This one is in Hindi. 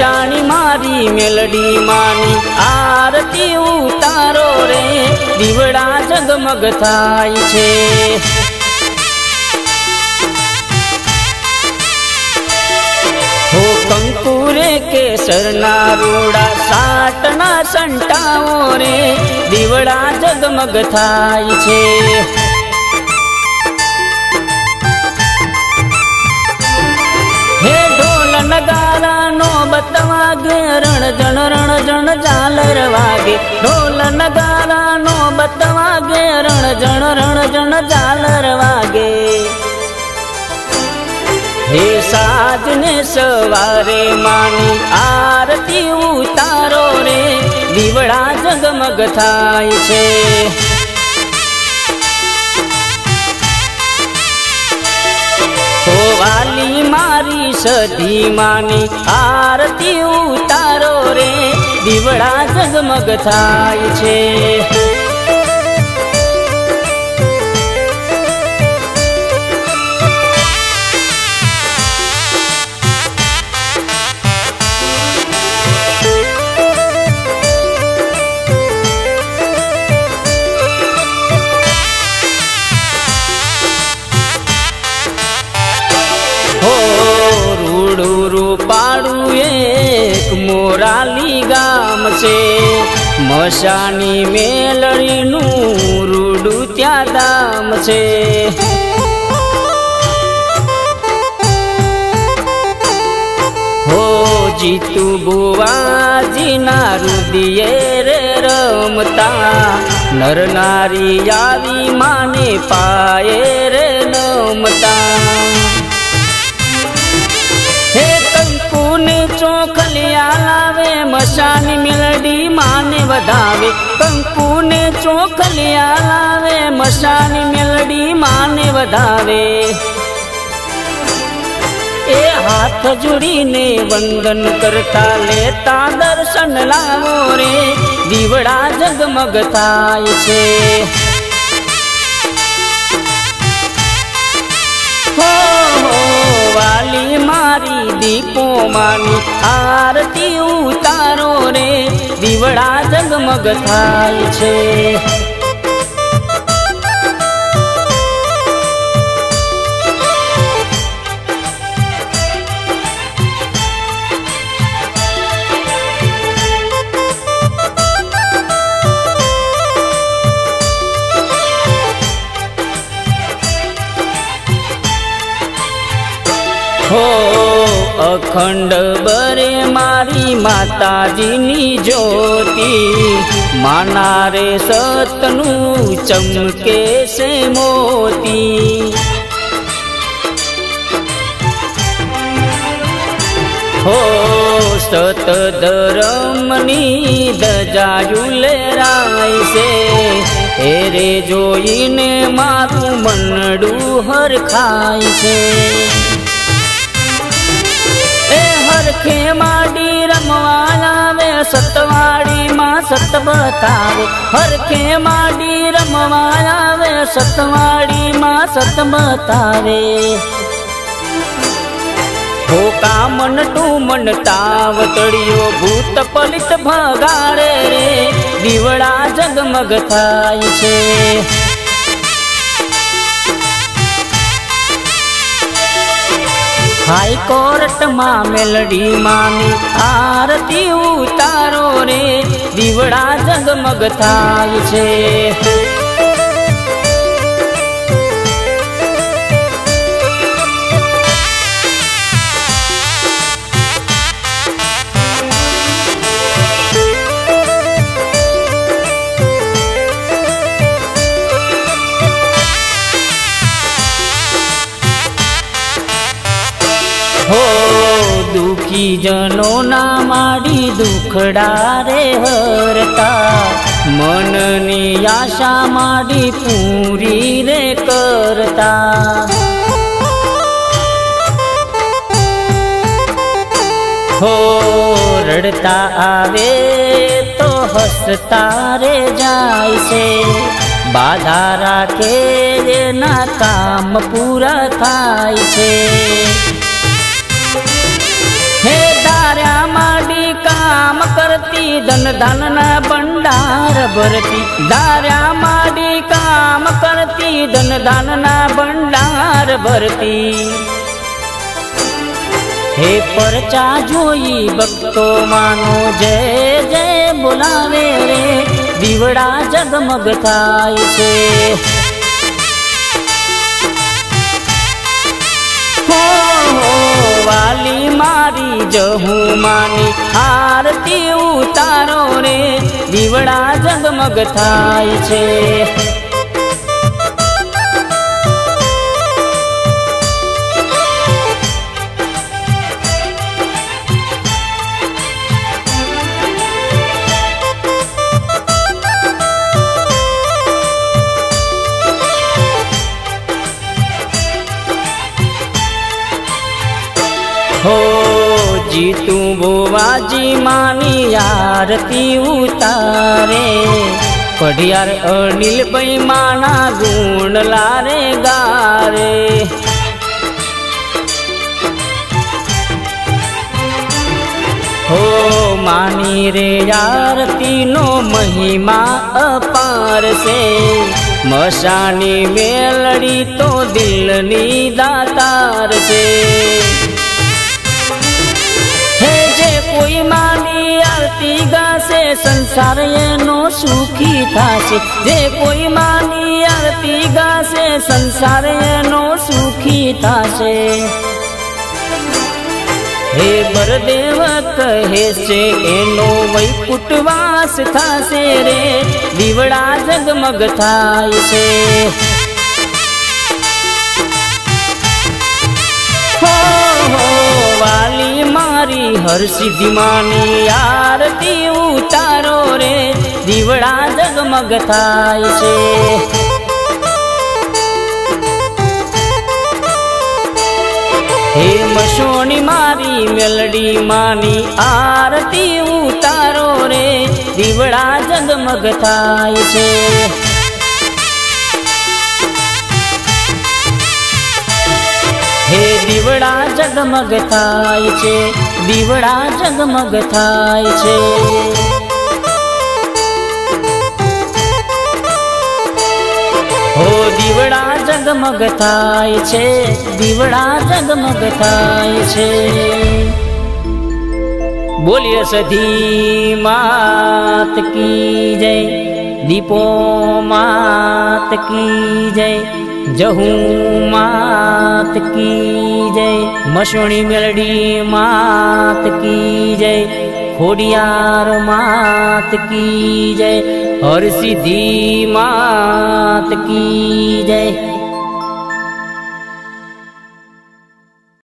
मसाणी मारी मेलडी मानी आरती उतारो रे दीवड़ा जगमग थाय छे। हो कंकुरे केसरना रूड़ा साटना संटाओ रे दीवड़ा जगमग थाय छे। हे ढोल नगारा नो बतवागे रण जण झालर वागे। ढोल नगारा नो बतवागे रण जण झालर वागे। हे साजने सवारे मानी आरती उतारो रे दीवड़ा जगमग थाय छे। वाली मारी सधी मानी आरती उतारो रे दीवड़ा जगमग थाय छे। मोराली गाम से मसानी मेलड़ी नू रूडू त्या दाम से। हो जीतू बुआ जी नारू दिए रे रमता नर नारी यावी माने पाए रे नमता। चोखलिया लावे मसानी मेलडी माने वधावे। कंकु ने चोखलिया लावे मसानी मेलडी माने वधावे। ए हाथ जोड़ीने वंदन करता लेता दर्शन लावो रे दीवड़ा जगमग थाय छे। वाली मारी दीपो मानी आरती उतारो रे दीवड़ा जगमग थाय छे। हो अखंड बरे मारी माताजीनी ज्योति माना रे सतनु चमके से मोती। हो सत धर्मनी दजायु लेराय से हेरे जोईने मारू मनडू हर खाय से। खेमाड़ी रमवाला में सतवाड़ी माँ सत बतावे। हर खेमाड़ी रमवाला में सतवाड़ी माँ सत बतावे। हो कामन टू मन तावतड़ियो भूत पलित भगाड़े रे दीवड़ा जगमग थाय छे। हाई कोर्ट मां मेलडी मानी आरती उतारो रे दीवड़ा जगमग थाय छे। जनों ना माड़ी दुखड़ा रे हरता मननी आशा माड़ी पूरी रे करता। हो रड़ता आवे तो हसता रे जाय से बाधा राखे रे ना काम पूरा थाय छे। हे दार्या माँ काम करती धन धन न भंडार भरती। दार्या माडी काम करती धन धन न भंडार भरती। हे परचा जोई भक्तो मानो जय जय बोलावे रे, दीवड़ा जगमग थाय छे। वाली मारी जहू मानी आरती उतारो रे, दीवड़ा जगमग थाय छे। हो जीतू बुवाजी मानी आरती उतारे, पढ़ियार अनिल भाई माना गुण लारे गारे। हो मानी रे आरती नो महिमा अपार से, मसानी मेलडी तो दिलनी दातार से। कोई मानी आरती गासे संसार एनो सुखी थाशे, जे कोई मानी आरती गासे संसार एनो सुखी थाशे। हे बरदेव कहे से एनो वैकुंठवास थाशे रे, दीवड़ा जगमग थाय छे। वाली मारी हर सिद्धि मानी आरती उतारो रे, दीवड़ा जगमग थाय छे। हे मसोनी मारी मेलडी मानी आरती उतारो रे, दीवड़ा जगमग थाय छे। हे दीवड़ा जगमग थाय छे, दीवड़ा जगमग थाय छे। हो दीवड़ा जगमग थाय छे, दीवड़ा जगमग थाय छे। बोलिए सधी मात की जय, दीपो मात की जय, जहू मात की जय, मसोणी मेलडी मात की जय, खोडियार मात की जय, हर सिद्धि मात की जय।